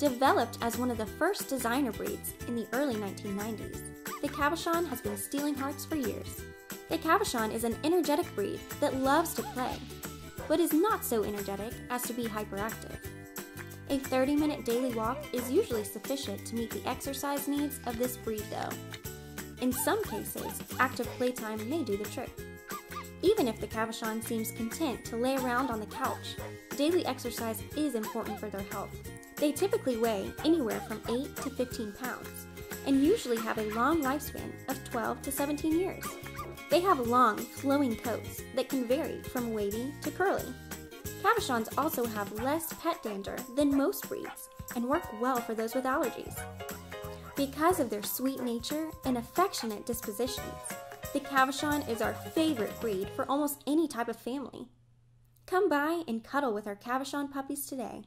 Developed as one of the first designer breeds in the early 1990s, the Cavachon has been stealing hearts for years. The Cavachon is an energetic breed that loves to play, but is not so energetic as to be hyperactive. A 30-minute daily walk is usually sufficient to meet the exercise needs of this breed though. In some cases, active playtime may do the trick. Even if the Cavachon seems content to lay around on the couch, daily exercise is important for their health. They typically weigh anywhere from 8 to 15 pounds, and usually have a long lifespan of 12 to 17 years. They have long, flowing coats that can vary from wavy to curly. Cavachons also have less pet dander than most breeds and work well for those with allergies. Because of their sweet nature and affectionate dispositions, the Cavachon is our favorite breed for almost any type of family. Come by and cuddle with our Cavachon puppies today.